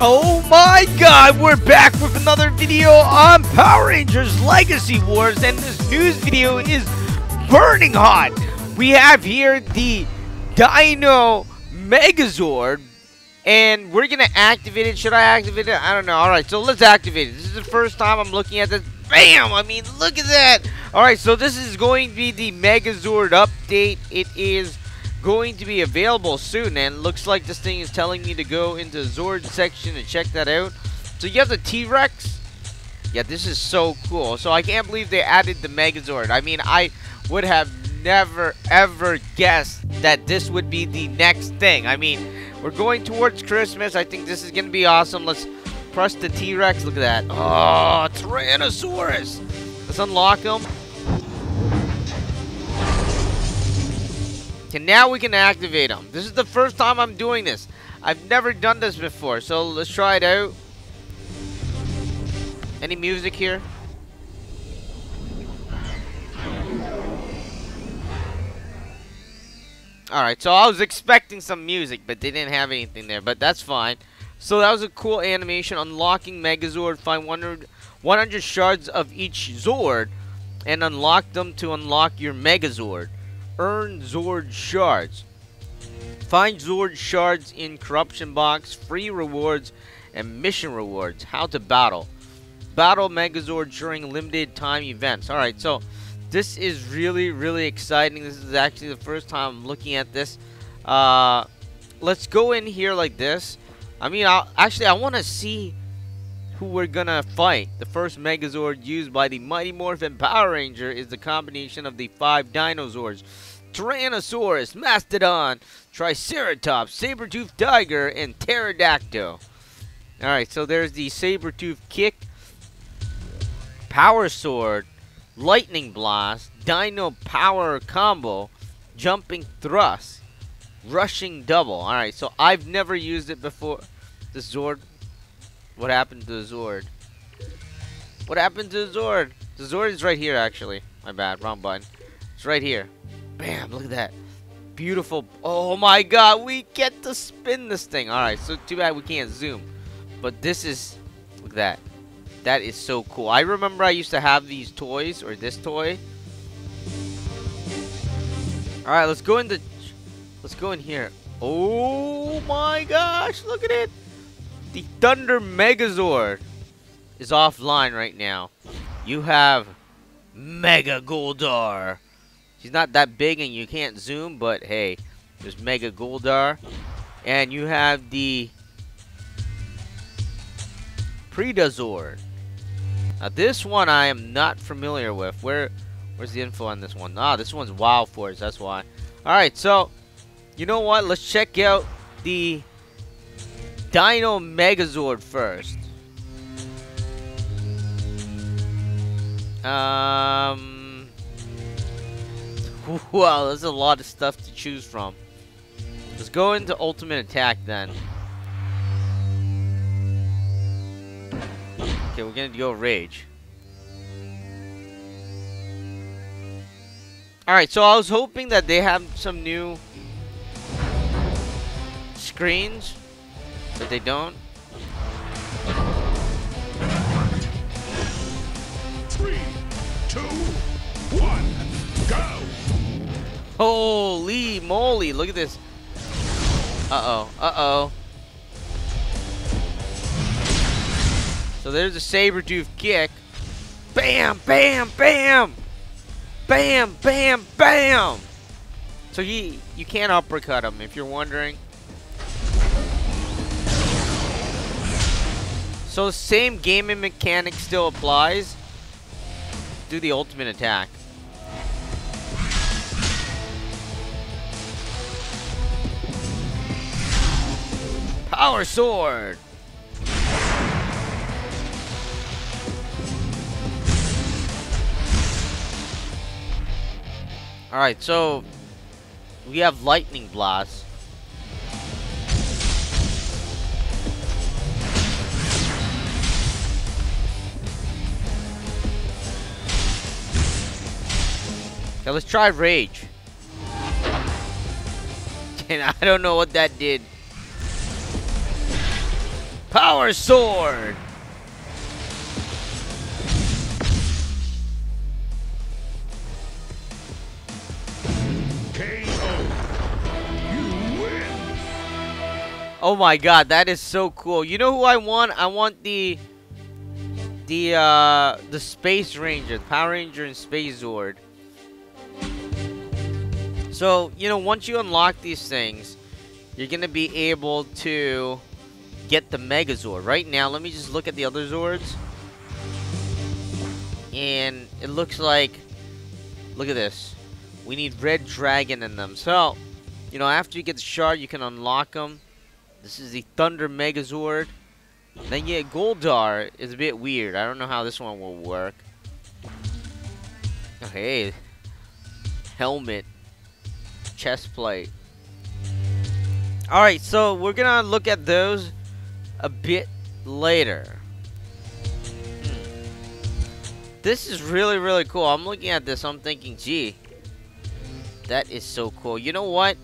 Oh my god, we're back with another video on Power Rangers Legacy Wars, and this news video is burning hot. We have here the Dino Megazord, and we're gonna activate it. Should I activate it? I don't know. Alright, so let's activate it. This is the first time I'm looking at this. Bam! I mean, look at that! Alright, so this is going to be the Megazord update. It is going to be available soon, and looks like this thing is telling me to go into the Zord section and check that out. So you have the T-Rex. Yeah, this is so cool. So I can't believe they added the Megazord. I mean, I would have never ever guessed that this would be the next thing. I mean, we're going towards Christmas. I think this is gonna be awesome. Let's press the T-Rex. Look at that. Oh, Tyrannosaurus. Let's unlock him. And now we can activate them. This is the first time I'm doing this. I've never done this before, so let's try it out. Any music here? Alright, so I was expecting some music, but they didn't have anything there, but that's fine. So that was a cool animation, unlocking Megazord. Find 100 shards of each Zord and unlock them to unlock your Megazord. Earn Zord shards. Find Zord shards in corruption box, free rewards, and mission rewards. How to battle. Battle Megazord during limited time events. Alright, so this is really, really exciting. This is actually the first time I'm looking at this. Let's go in here like this. I mean, I want to see who we're going to fight. The first Megazord used by the Mighty Morphin Power Ranger is the combination of the 5 dinosaurs: Tyrannosaurus, Mastodon, Triceratops, Sabertooth Tiger, and Pterodactyl. Alright, so there's the Sabertooth Kick, Power Sword, Lightning Blast, Dino Power Combo, Jumping Thrust, Rushing Double. Alright, so I've never used it before. The Zord. What happened to the Zord? What happened to the Zord? The Zord is right here, actually. My bad, wrong button. It's right here. Bam, look at that. Beautiful. Oh my god, we get to spin this thing. Alright, so too bad we can't zoom. But this is... look at that. That is so cool. I remember I used to have these toys, or this toy. Alright, let's go into... let's go in here. Oh my gosh, look at it. The Thunder Megazord is offline right now. You have Mega Goldar. She's not that big and you can't zoom, but hey, there's Mega Goldar. And you have the Predazord. Now this one I am not familiar with. Where's the info on this one? Ah, this one's Wild Force, that's why. Alright, so you know what? Let's check out the Dino Megazord first. Wow, there's a lot of stuff to choose from. Let's go into ultimate attack then. Okay, we're gonna go rage. Alright, so I was hoping that they have some new screens, but they don't. Three, two, one, go! Holy moly, look at this. Uh-oh, uh-oh. So there's a Sabertooth Kick. Bam, bam, bam! Bam, bam, bam! So you can't uppercut him, if you're wondering. So same gaming mechanic still applies. Do the ultimate attack. Power Sword. Alright, so we have Lightning Blast. Now let's try rage. And I don't know what that did. Power Sword! Oh my god, that is so cool. You know who I want? I want the Space Ranger, the Power Ranger and Space Zord. So, you know, once you unlock these things, you're going to be able to get the Megazord. Right now, let me just look at the other Zords. And it looks like, look at this. We need Red Dragon in them. So, you know, after you get the shard, you can unlock them. This is the Thunder Megazord. And then you get Goldar. It's a bit weird. I don't know how this one will work. Oh, hey. Helmet. Chest plate. Alright, so we're going to look at those a bit later. This is really, really cool. I'm looking at this. I'm thinking, gee. That is so cool. You know what?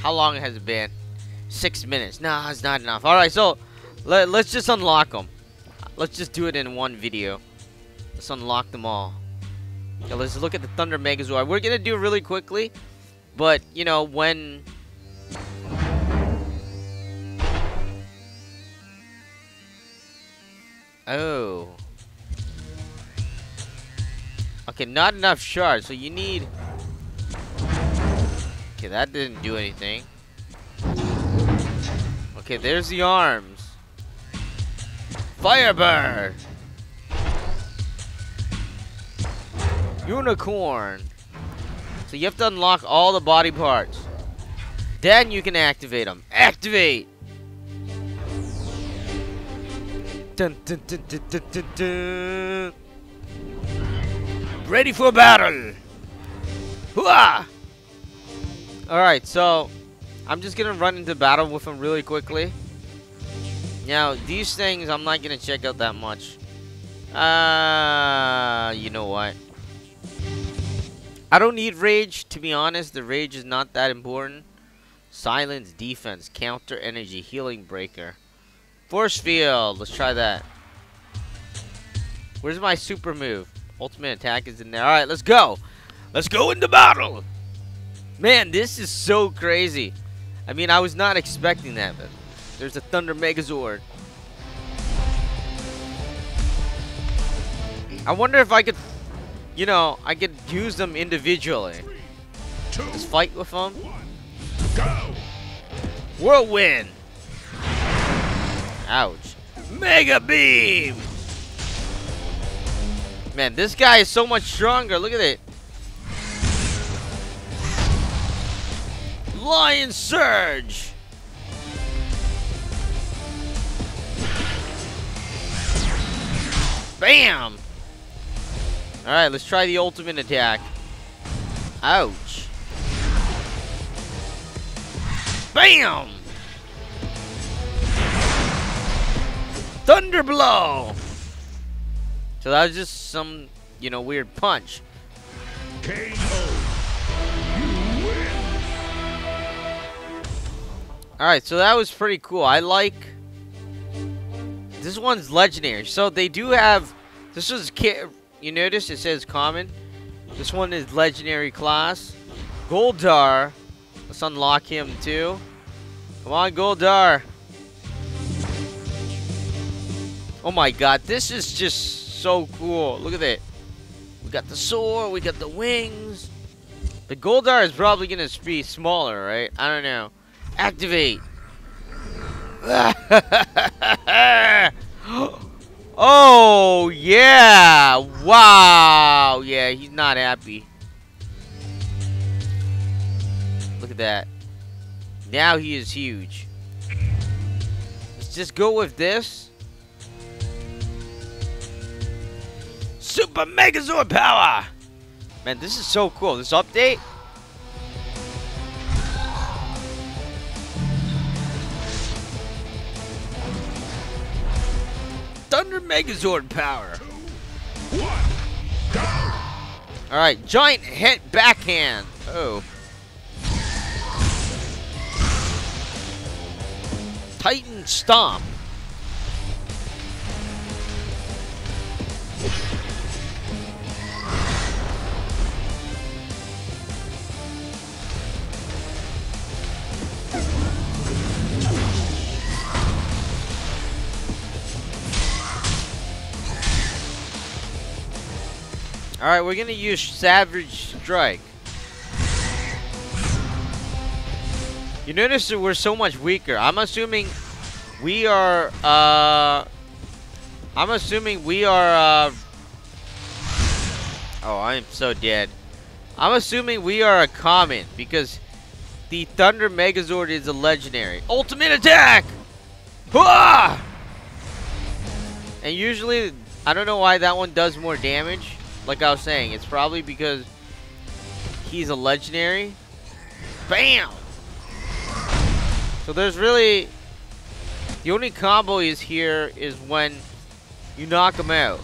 How long has it been? 6 minutes. Nah, it's not enough. Alright, so let's just unlock them. Let's just do it in one video. Let's unlock them all. Now, let's look at the Thunder Megazord. We're going to do it really quickly. But, you know, when... Oh. Okay, not enough shards. So you need... Okay, that didn't do anything. Okay, there's the arms. Firebird! Unicorn! So you have to unlock all the body parts. Then you can activate them. Activate! Dun, dun, dun, dun, dun, dun, dun. Ready for battle! Hooah! Alright, so I'm just going to run into battle with them really quickly. Now, these things I'm not going to check out that much. You know what? I don't need rage, to be honest. The rage is not that important. Silence, defense, counter, energy, healing breaker. Force field, let's try that. Where's my super move? Ultimate attack is in there. Alright, let's go! Let's go into battle! Man, this is so crazy. I mean, I was not expecting that, but there's a Thunder Megazord. I wonder if I could, you know, I could use them individually. Let's fight with them. Go! Whirlwind! Ouch. Mega Beam! Man, this guy is so much stronger. Look at it. Lion Surge! Bam! Alright, let's try the ultimate attack. Ouch. Bam! Thunder Blow! So that was just some, you know, weird punch. KO. Alright, so that was pretty cool. I like... This one's legendary. So they do have... This is... You notice it says common. This one is legendary class. Goldar. Let's unlock him too. Come on, Goldar. Oh my god, this is just so cool. Look at that. We got the sword. We got the wings. The Goldar is probably going to be smaller, right? I don't know. Activate. Oh, yeah. Wow. Yeah, he's not happy. Look at that. Now he is huge. Let's just go with this. Super Megazord power. Man, this is so cool. This update. Thunder Megazord power. 2, 1, go! Alright, giant hit backhand. Oh. Titan Stomp. Alright, we're gonna use Savage Strike. You notice that we're so much weaker. I'm assuming we are oh, I'm so dead. I'm assuming we are a common because the Thunder Megazord is a legendary. Ultimate attack! Hua! And usually, I don't know why that one does more damage. Like I was saying, it's probably because he's a legendary. Bam! So there's really, the only combo is here is when you knock him out.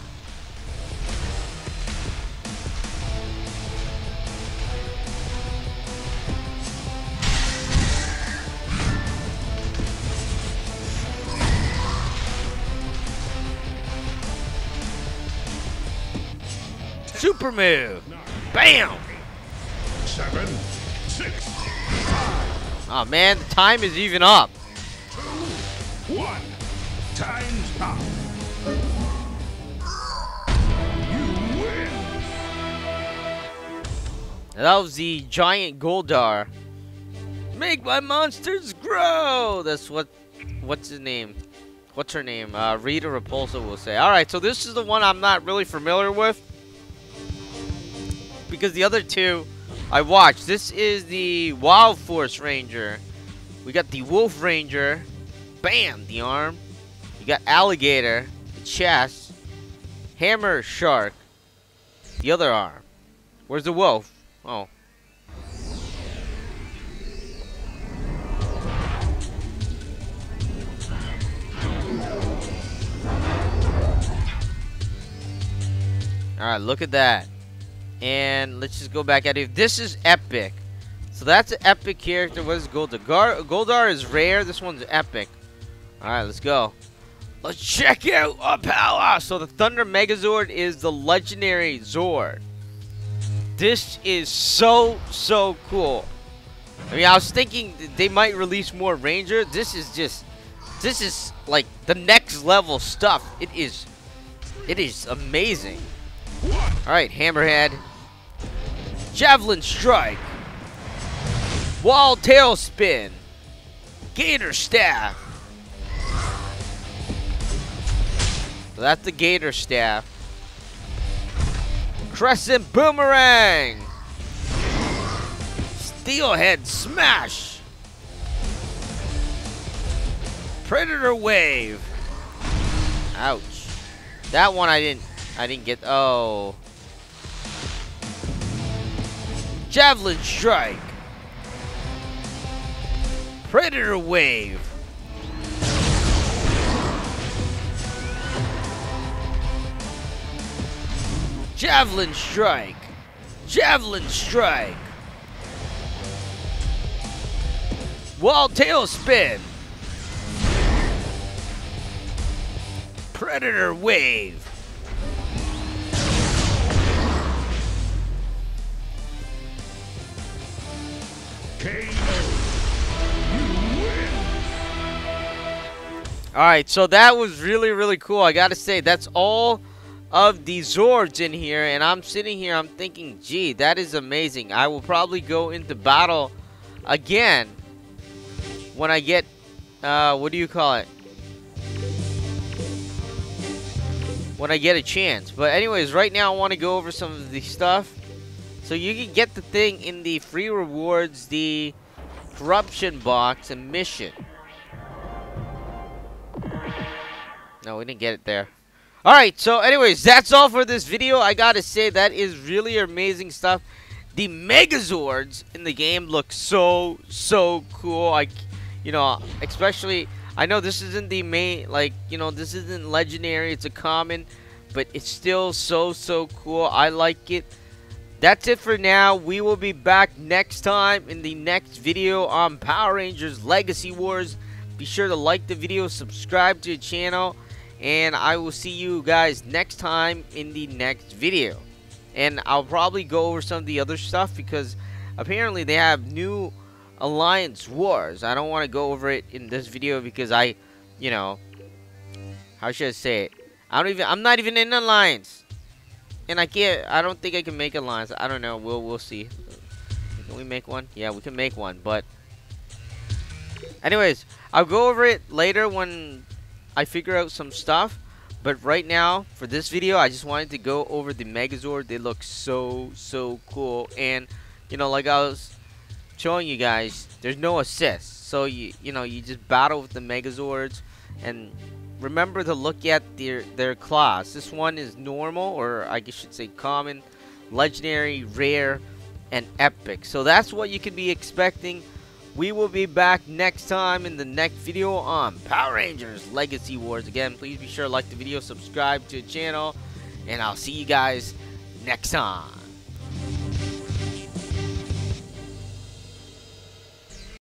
Super move! Bam! 7, 6, 5. Oh man, the time is even up. 2, 1. Time's up. You win. That was the giant Goldar. Make my monsters grow. That's what's his name? What's her name? Rita Repulsa will say. All right, so this is the one I'm not really familiar with, because the other two I watched. This is the Wild Force Ranger. We got the Wolf Ranger. Bam! The arm. You got Alligator. The chest. Hammer Shark. The other arm. Where's the wolf? Oh. Alright, look at that. And let's just go back at it. This is epic. So that's an epic character. What is Goldar? Goldar is rare. This one's epic. Alright, let's go. Let's check out our power. So the Thunder Megazord is the legendary Zord. This is so cool. I mean, I was thinking they might release more Ranger. This is like the next level stuff. It is amazing. Alright, Hammerhead. Javelin Strike. Wall Tail Spin. Gator Staff. So that's the Gator Staff. Crescent Boomerang. Steelhead Smash. Predator Wave. Ouch. That one I didn't get. Oh. Javelin Strike. Predator Wave. Javelin Strike. Javelin Strike. Wall Tail Spin. Predator Wave. Alright, so that was really cool. I gotta say, that's all of the Zords in here, and I'm sitting here, I'm thinking, gee, that is amazing. I will probably go into battle again when I get, what do you call it? When I get a chance. But anyways, right now I want to go over some of the stuff. So you can get the thing in the free rewards, the corruption box, and mission. No, we didn't get it there. Alright, so anyways, that's all for this video. I gotta say, that is really amazing stuff. The Megazords in the game look so cool. Like, you know, especially, I know this isn't the main, like, you know, this isn't legendary, it's a common, but it's still so cool. I like it. That's it for now. We will be back next time in the next video on Power Rangers Legacy Wars. Be sure to like the video, subscribe to the channel, and I will see you guys next time in the next video. And I'll probably go over some of the other stuff because apparently they have new Alliance Wars. I don't want to go over it in this video because I, you know, how should I say it? I'm not even in Alliance. And I don't think I can make Alliance. I don't know. We'll see. Can we make one? Yeah, we can make one, but anyways, I'll go over it later when I figure out some stuff. But right now, for this video, I just wanted to go over the Megazord. They look so cool. And, you know, like I was showing you guys, there's no assist. So, you just battle with the Megazords. And remember to look at their class. This one is normal, or I should say common, legendary, rare, and epic. So that's what you can be expecting. We will be back next time in the next video on Power Rangers Legacy Wars. Again, please be sure to like the video, subscribe to the channel, and I'll see you guys next time.